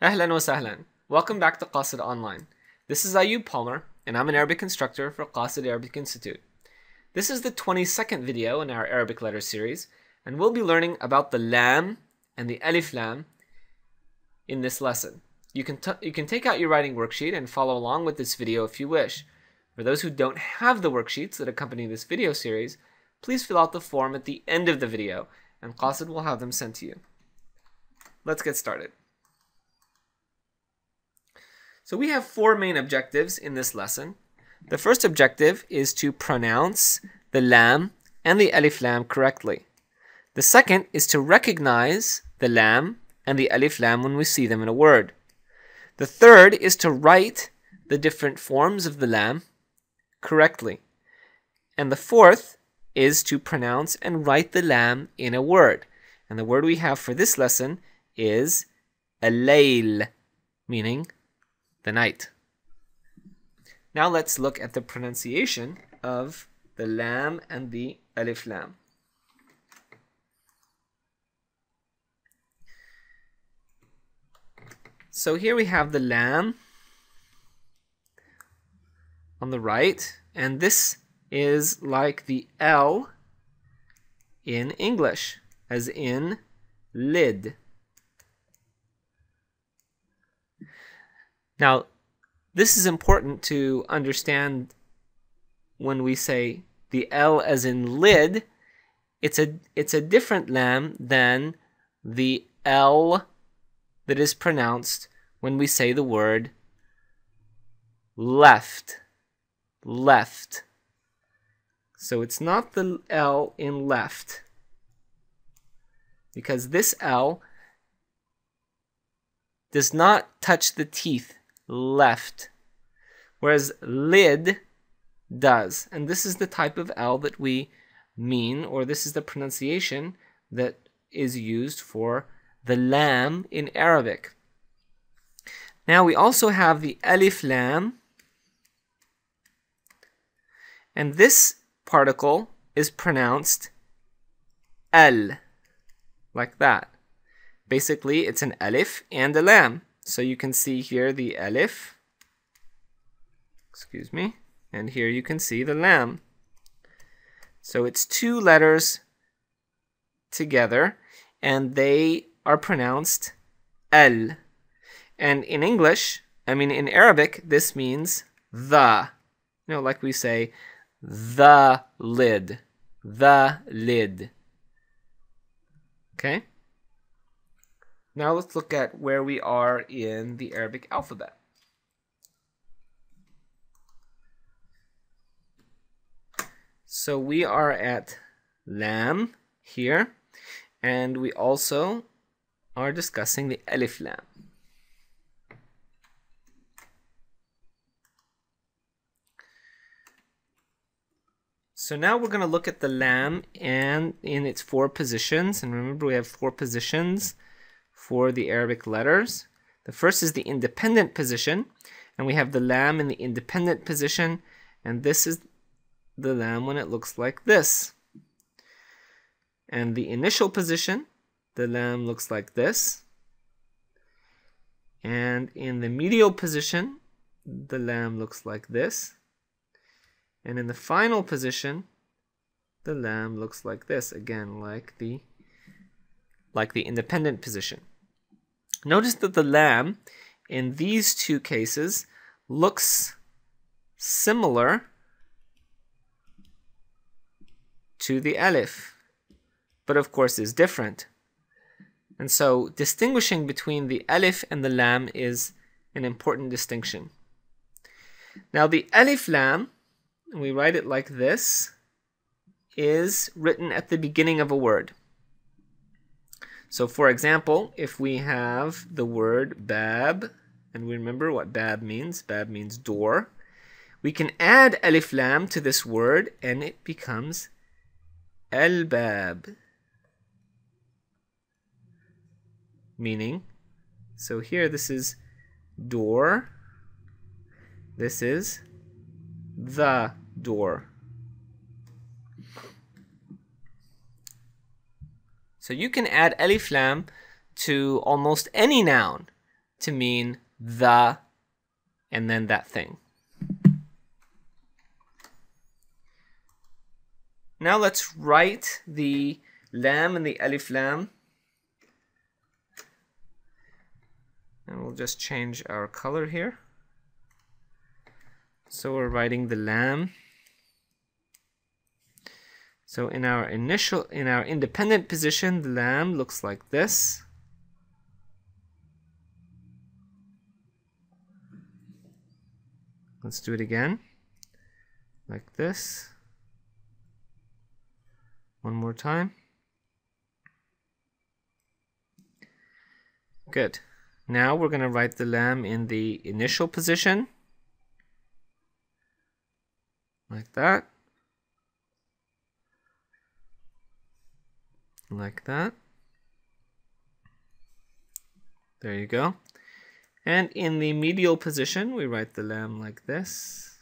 Ahlan wa sahlan. Welcome back to Qasid Online. This is Ayub Palmer, and I'm an Arabic instructor for Qasid Arabic Institute. This is the 22nd video in our Arabic letter series, and we'll be learning about the Laam and the Alif-Laam in this lesson. You can take out your writing worksheet and follow along with this video if you wish. For those who don't have the worksheets that accompany this video series, please fill out the form at the end of the video, and Qasid will have them sent to you. Let's get started. So we have four main objectives in this lesson. The first objective is to pronounce the Laam and the Alif-Laam correctly. The second is to recognize the Laam and the Alif-Laam when we see them in a word. The third is to write the different forms of the Laam correctly. And the fourth is to pronounce and write the Laam in a word. And the word we have for this lesson is al-layl, meaning the night. Now let's look at the pronunciation of the Laam and the Alif-Laam. So here we have the Laam on the right, and this is like the L in English, as in lid. Now, this is important to understand. When we say the L as in lid, it's a different Laam than the L that is pronounced when we say the word left. Left. So it's not the L in left, because this L does not touch the teeth. Left, whereas lid does. And this is the type of L that we mean, or this is the pronunciation that is used for the Laam in Arabic. Now we also have the Alif-Laam, and this particle is pronounced al, like that. Basically, it's an Alif and a Laam. So you can see here the Alif, and here you can see the Laam. So it's two letters together, and they are pronounced al. And in English, in Arabic, this means the. You know, like we say, the lid, the lid. Okay? Now let's look at where we are in the Arabic alphabet. So we are at Laam here, and we also are discussing the Alif-Laam. So now we're going to look at the Laam and in its four positions, and remember we have four positions for the Arabic letters. The first is the independent position, and we have the Laam in the independent position, and this is the Laam when it looks like this. And the initial position, the Laam looks like this. And in the medial position, the Laam looks like this. And in the final position, the Laam looks like this, again like the independent position. Notice that the Laam in these two cases looks similar to the Alif, but of course is different. And so distinguishing between the Alif and the Laam is an important distinction. Now the Alif-Laam, we write it like this, is written at the beginning of a word. So for example, if we have the word bab, and we remember what bab means door, we can add Alif-Laam to this word and it becomes al-bab, meaning, so here this is door, this is the door. So you can add Alif-Laam to almost any noun to mean the and then that thing. Now let's write the Laam and the Alif-Laam. And we'll just change our color here. So we're writing the Laam. So in our independent position, the Laam looks like this. Let's do it again. Like this. One more time. Good. Now we're going to write the Laam in the initial position. Like that. Like that. There you go. And in the medial position, we write the Laam like this.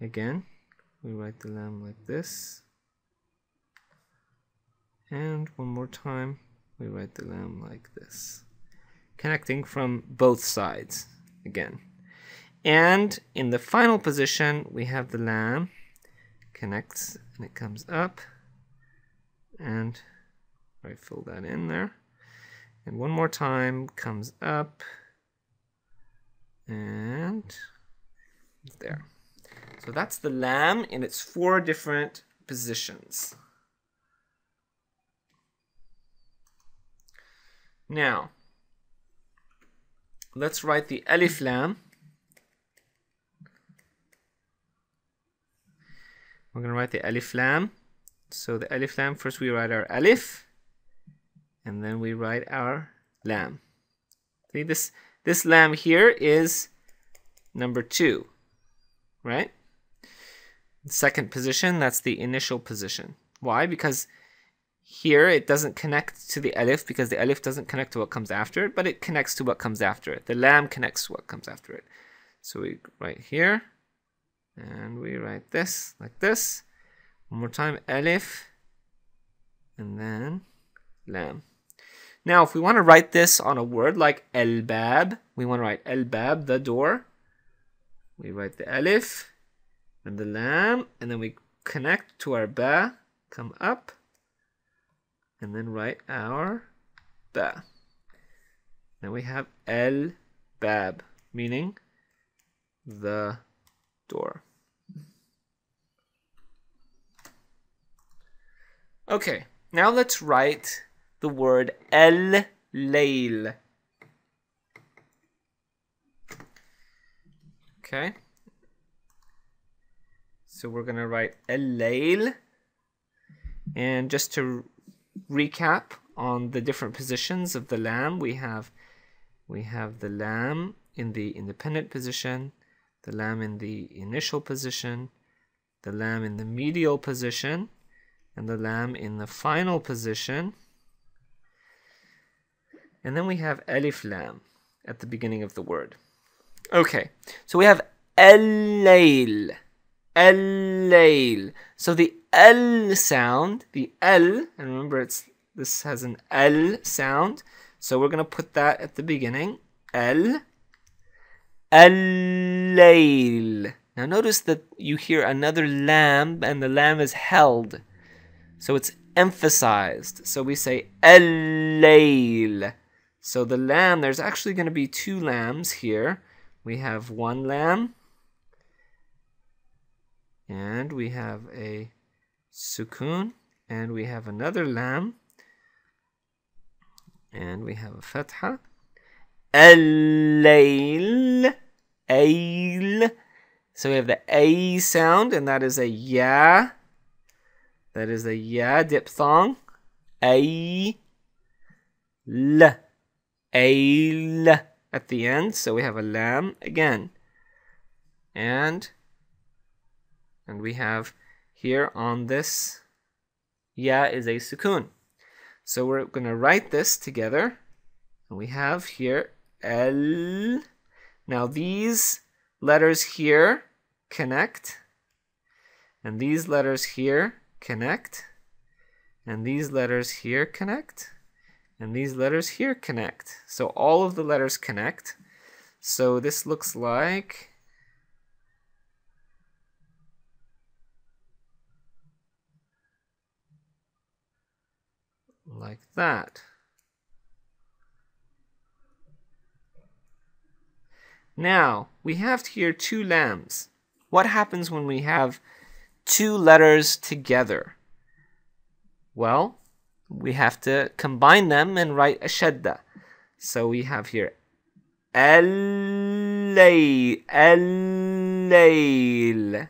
Again, we write the Laam like this. And one more time, we write the Laam like this. Connecting from both sides again. And in the final position, we have the Laam connects and it comes up. And I fill that in there. And one more time, comes up. And there. So that's the Laam in its four different positions. Now, let's write the Alif-Laam. We're going to write the Alif-Laam. So the Alif-Laam, first we write our Alif, and then we write our Laam. See, this Laam here is number 2, right? The second position, that's the initial position. Why? Because here it doesn't connect to the Alif, because the Alif doesn't connect to what comes after it, but it connects to what comes after it. The Laam connects to what comes after it. So we write here, and we write this, like this. One more time, Alif, and then Laam. Now, if we want to write this on a word like al-bab, we want to write al-bab, the door. We write the Alif and the Laam, and then we connect to our ba, come up, and then write our ba. Then we have al-bab, meaning the door. Okay, now let's write the word al-layl. Okay, so we're going to write al-layl, and just to recap on the different positions of the Laam, we have the Laam in the independent position, the Laam in the initial position, the Laam in the medial position, and the Laam in the final position. And then we have Alif-Laam at the beginning of the word. Okay, so we have al-layl, al-layl. So the al sound, the al, and remember this has an al sound, so we're going to put that at the beginning, al, al-layl. Now notice that you hear another Laam, and the Laam is held. So it's emphasized. So we say al-layl. So the Laam, there's actually going to be 2 Laams here. We have one Laam. And we have a sukun. And we have another Laam. And we have a fatha. Al-layl. Ayl. So we have the a sound, and that is a ya. That is a ya diphthong. Ay, l, ayl at the end. So we have a Laam again. And we have here on this, ya is a sukun. So we're going to write this together. And we have here al. Now these letters here connect. And these letters here connect, and these letters here connect, and these letters here connect. So all of the letters connect. So this looks like that. Now we have here two lams. What happens when we have two letters together? Well, we have to combine them and write a shadda. So we have here al-layl.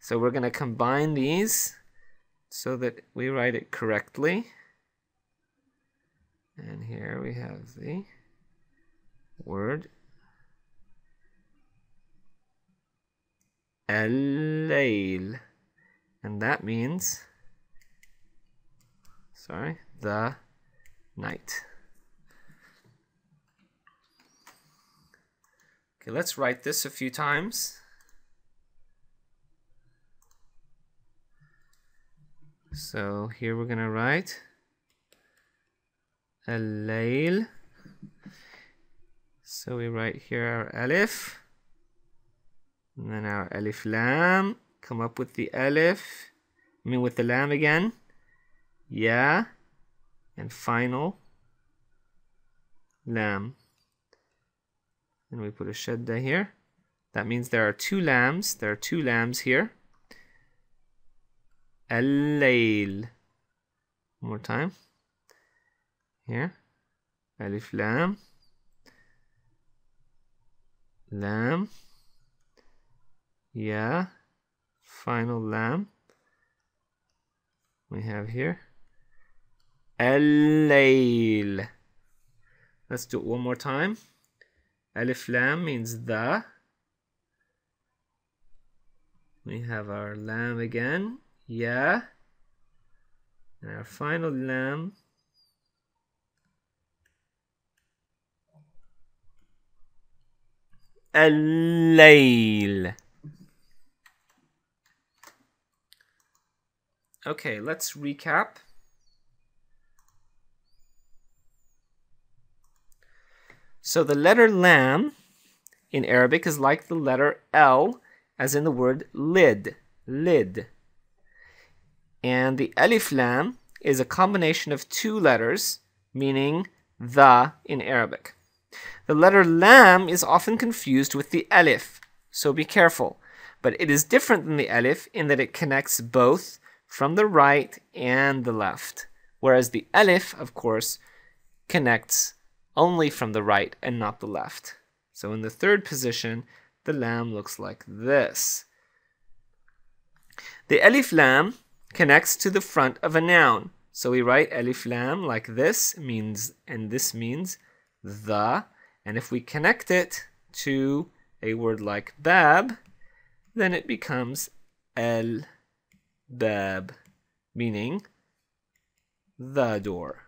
So we're going to combine these so that we write it correctly. And here we have the word al-layl, and that means, sorry, the night. Okay, let's write this a few times. So here we're gonna write al-layl. So we write here our alif, and then our alif-lam. Come up with the alif, with the lam again. Yeah, and final lam. And we put a shadda here. That means there are two lams. There are two lams here. Al-layl. One more time. Here, alif lam, lam, yeah, final lam. We have here al-layl. Let's do it one more time. Alif lam means the. We have our lam again, yeah, and our final lam. Al-layl. Okay, let's recap. So the letter lam in Arabic is like the letter L, as in the word lid, lid. And the alif lam is a combination of two letters, meaning the in Arabic. The letter lam is often confused with the alif, so be careful. But it is different than the alif in that it connects both from the right and the left, whereas the alif, of course, connects only from the right and not the left. So in the third position, the lam looks like this. The alif lam connects to the front of a noun. So we write alif lam like this, means, and this means the, and if we connect it to a word like bab, then it becomes al-bab, meaning the door.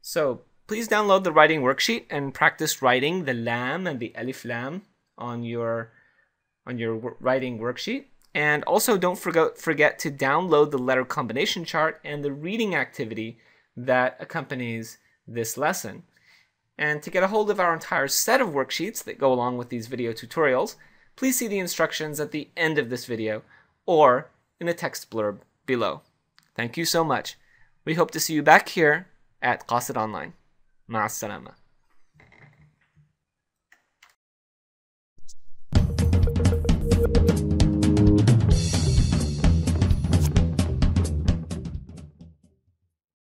So please download the writing worksheet and practice writing the lam and the alif lam on your writing worksheet. And also don't forget to download the letter combination chart and the reading activity that accompanies this lesson. And to get a hold of our entire set of worksheets that go along with these video tutorials, please see the instructions at the end of this video or in the text blurb below. Thank you so much. We hope to see you back here at Qasid Online. Ma'a salama.